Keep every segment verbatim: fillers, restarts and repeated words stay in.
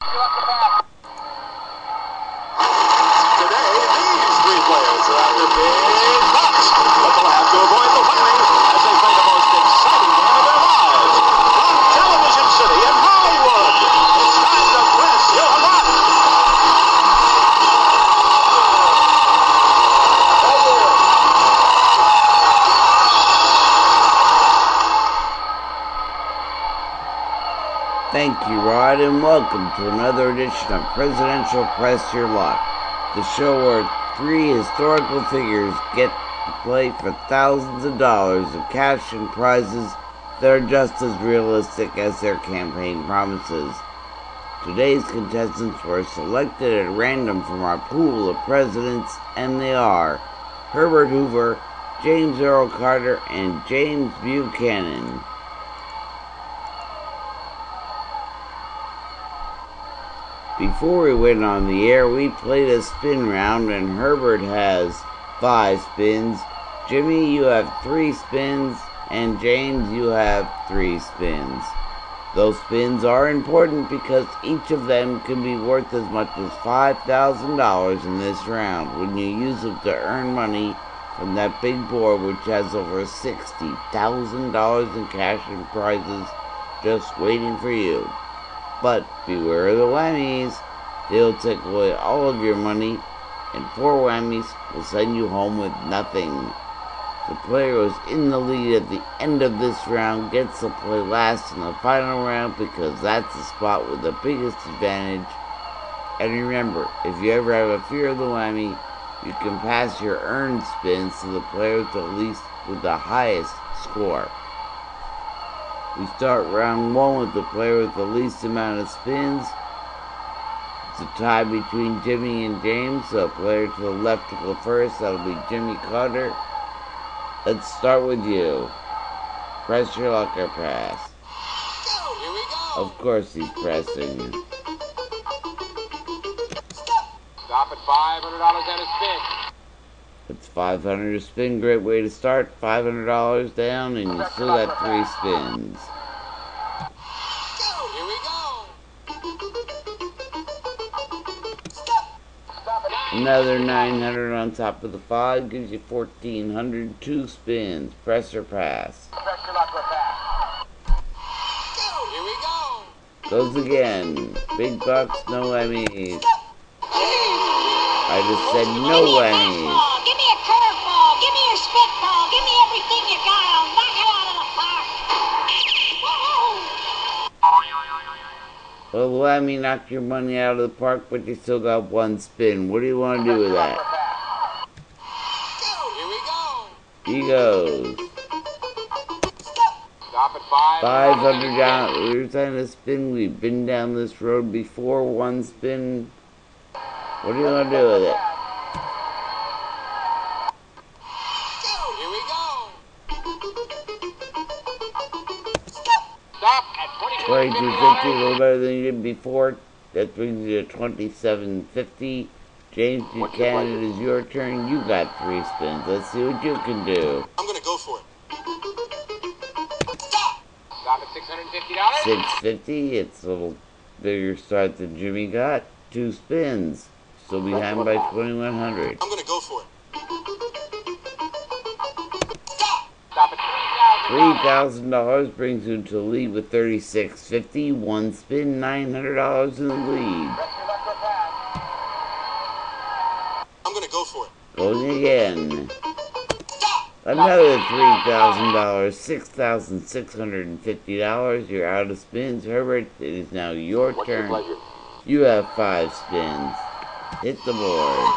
Today, these three players are after big bucks, but they'll have to avoid the whammies as they play the most exciting game of their lives. From Television City in Hollywood, it's time to press your luck. Thank you, Rod, and welcome to another edition of Presidential Press Your Luck, the show where three historical figures get to play for thousands of dollars of cash and prizes that are just as realistic as their campaign promises. Today's contestants were selected at random from our pool of presidents, and they are Herbert Hoover, James Earl Carter, and James Buchanan. Before we went on the air, we played a spin round, and Herbert has five spins, Jimmy, you have three spins, and James, you have three spins. Those spins are important because each of them can be worth as much as five thousand dollars in this round when you use them to earn money from that big board, which has over sixty thousand dollars in cash and prizes just waiting for you. But beware of the whammies. They'll take away all of your money, and four whammies will send you home with nothing. The player who's in the lead at the end of this round gets to play last in the final round because that's the spot with the biggest advantage. And remember, if you ever have a fear of the whammy, you can pass your earned spins to the player with the least with the highest score. We start round one with the player with the least amount of spins. It's a tie between Jimmy and James, so player to the left to go first. That'll be Jimmy Carter. Let's start with you. Press your luck or pass. Go, here we go. Of course he's pressing. Stop, Stop at five hundred dollars and a spin. It's five hundred dollars to spin, great way to start, five hundred dollars down, and you still got three spins. Go, here we go. Stop. Stop it. Another nine hundred dollars on top of the five, gives you fourteen hundred dollars, two spins, press or pass. Press your luck or pass. Go, here we go. Goes again, big bucks, no whammies. I just said no whammies. Well, the whammy knocked your money out of the park, but you still got one spin. What do you want to do with that? Here we go. He goes. Stop at five hundred down. Every time a spin, we've been down this road before. One spin. What do you want to do with it? Here we go. Stop at twenty-two fifty, a little better than you did before. That brings you to twenty-seven fifty. James Buchanan, it is your turn. You got three spins. Let's see what you can do. I'm gonna go for it. Stop. Stop at six hundred fifty dollars. six fifty. It's a little bigger start than Jimmy got. Two spins. Still behind by twenty-one hundred. I'm gonna go for it. three thousand dollars brings you to the lead with thirty-six fifty. One spin, nine hundred dollars in the lead. I'm gonna go for it. Going again. Another three thousand dollars, six thousand six hundred fifty dollars. You're out of spins, Herbert. It is now your What's turn. Your you have five spins. Hit the board.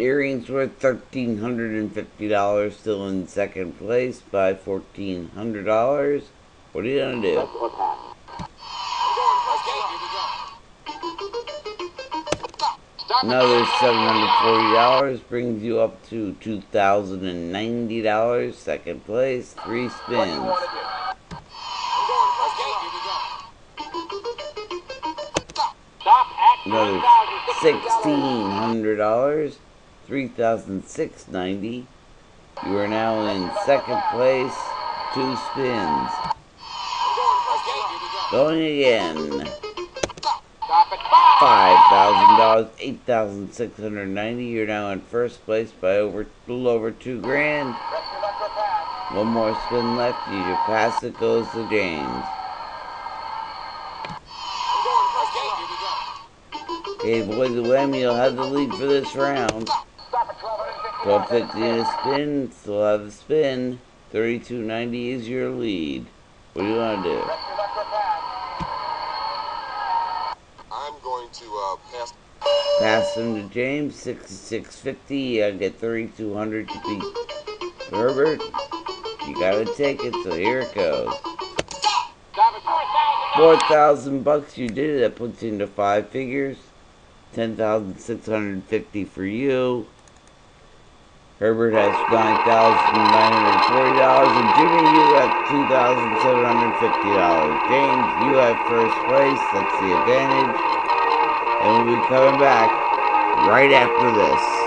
Earrings worth one thousand three hundred fifty dollars, still in second place by one thousand four hundred dollars. What are you going to do? Another seven hundred forty dollars brings you up to two thousand ninety dollars, second place, three spins. Another sixteen hundred dollars. three thousand six hundred ninety dollars. You are now in second place. two spins. Going again. five thousand dollars, eight thousand six hundred ninety dollars. You're now in first place by over a little over two grand. One more spin left. You pass it, goes to James. Okay, boys, the whammy, you'll have the lead for this round. twelve fifty in a spin, still have the spin. thirty-two ninety is your lead. What do you want to do? I'm going to uh, pass. Pass him to James, sixty-six fifty. I get thirty-two hundred to beat Herbert. You gotta take it, so here it goes. four thousand bucks, you did it. That puts you into five figures. ten thousand six hundred fifty for you. Herbert has nine thousand nine hundred forty dollars, and Jimmy, you have two thousand seven hundred fifty dollars. James, you have first place. That's the advantage. And we'll be coming back right after this.